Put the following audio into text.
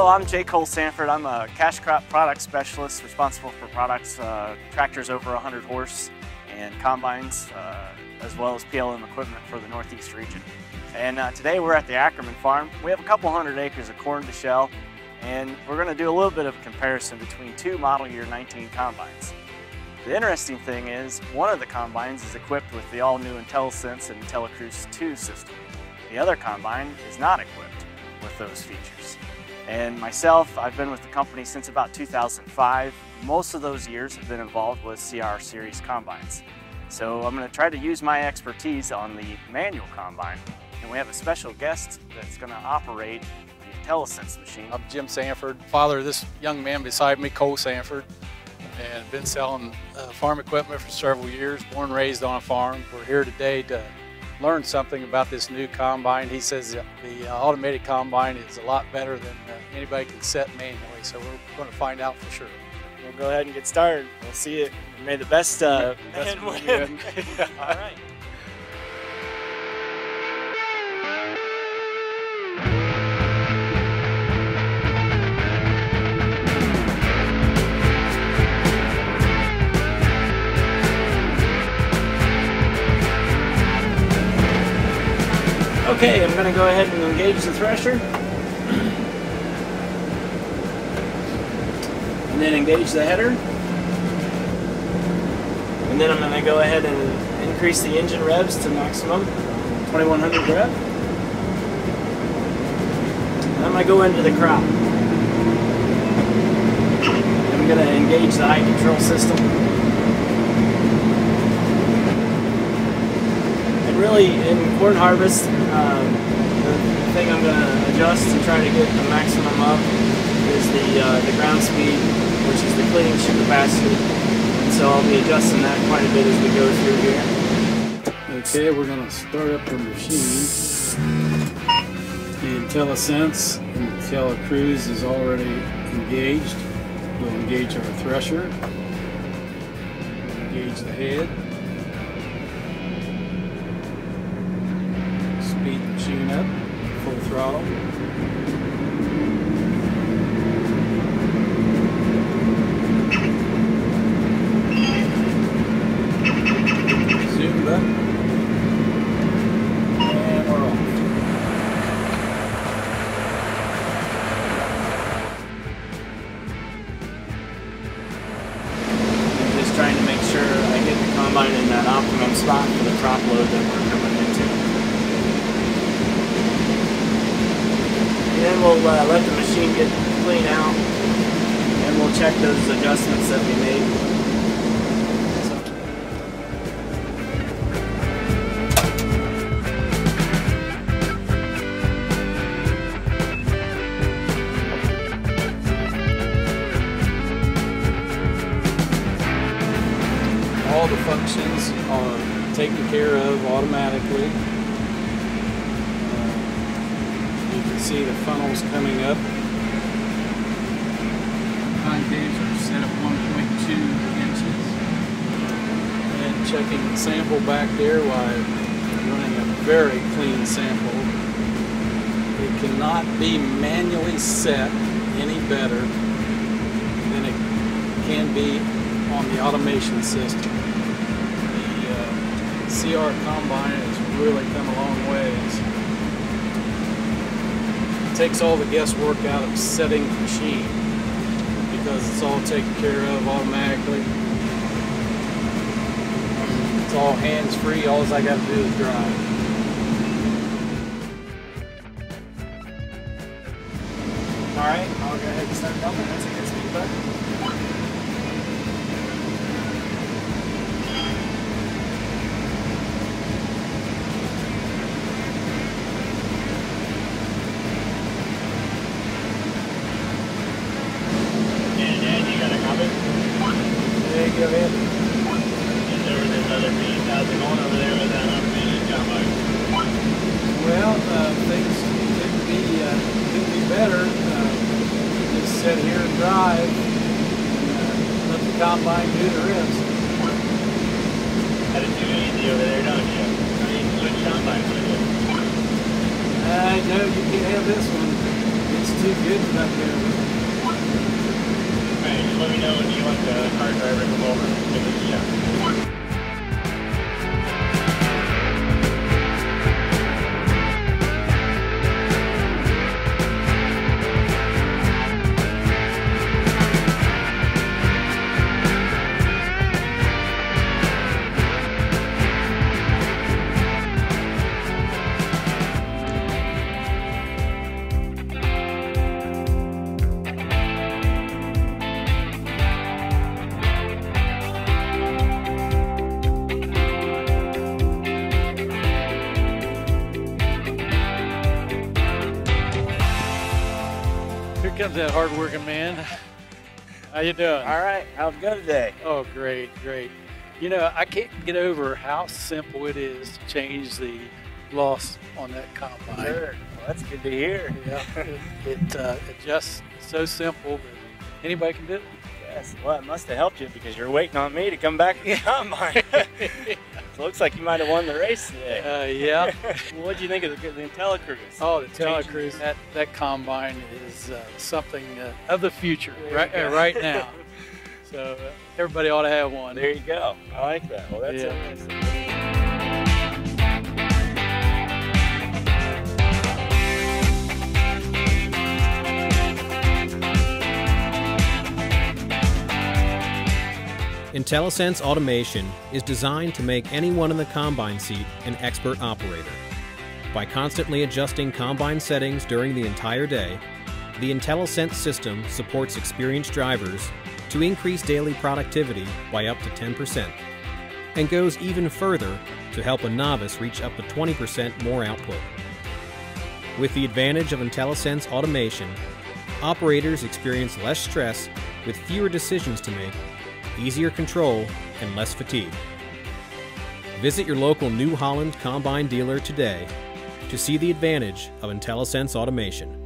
Hello, I'm J. Cole Sanford. I'm a cash crop product specialist responsible for products, tractors over 100 horse and combines, as well as PLM equipment for the Northeast region. And today we're at the Ackerman farm. We have a couple hundred acres of corn to shell, and we're going to do a little bit of a comparison between two model year 19 combines. The interesting thing is, one of the combines is equipped with the all-new IntelliSense and IntelliCruise 2 system. The other combine is not equipped with those features. And myself, I've been with the company since about 2005. Most of those years have been involved with CR Series combines. So I'm going to try to use my expertise on the manual combine. And we have a special guest that's going to operate the IntelliSense machine. I'm Jim Sanford, father of this young man beside me, Cole Sanford, and been selling farm equipment for several years, born and raised on a farm. We're here today to learned something about this new combine. He says the automated combine is a lot better than anybody can set manually, so we're going to find out for sure. We'll go ahead and get started. We'll see it. May the best man win. All right. Okay, I'm going to go ahead and engage the thresher, and then engage the header, and then I'm going to go ahead and increase the engine revs to maximum, 2100 rev. And I'm going to go into the crop. I'm going to engage the height control system. And really, in corn harvest, the thing I'm going to adjust and try to get the maximum up is the ground speed, which is the cleaning chute capacity. And so I'll be adjusting that quite a bit as we go through here. Okay, we're going to start up the machine. The IntelliSense and the IntelliCruise is already engaged. We'll engage our thresher, engage the head. Speed the machine up, full throttle. Zoom button. And we're off. I'm just trying to make sure I get the combine in that optimum spot for the crop load that we're coming into. And then we'll let the machine get clean out, and we'll check those adjustments that we made. So. All the functions are taken care of automatically. See the funnels coming up. Concaves are set at 1.2 inches. And checking the sample back there while running a very clean sample. It cannot be manually set any better than it can be on the automation system. The CR combine has really come a long ways. Takes all the guesswork out of setting the machine because it's all taken care of automatically. It's all hands-free. All I got to do is drive. All right, I'll go ahead and start pumping. That's a good speed button. Go ahead. And there was another bean going over there with that unmanaged combine. Well, things could be better. Just sit here and drive and let the combine do the rest. Had it too easy over there, don't you? I mean, switch combines with you. No, you can't have this one. It's It's too good for that there. Alright, just let me know when you want the car driver to come over and give it a shot. Comes that hard-working man. How you doing? All right. How's it going today? Oh, great, great. You know, I can't get over how simple it is to change the loss on that combine. Sure. Well, that's good to hear. Yeah. It just so simple that anybody can do it. Yes. Well, it must have helped you because you're waiting on me to come back to the combine. So it looks like you might have won the race today. Yeah. Well, what do you think of the IntelliCruise? Oh, the IntelliCruise. That combine is something of the future right now. So everybody ought to have one. There you go. I like that. Well, that's it. Yeah. IntelliSense automation is designed to make anyone in the combine seat an expert operator. By constantly adjusting combine settings during the entire day, the IntelliSense system supports experienced drivers to increase daily productivity by up to 10% and goes even further to help a novice reach up to 20% more output. With the advantage of IntelliSense automation, operators experience less stress with fewer decisions to make, easier control, and less fatigue. Visit your local New Holland Combine dealer today to see the advantage of IntelliSense automation.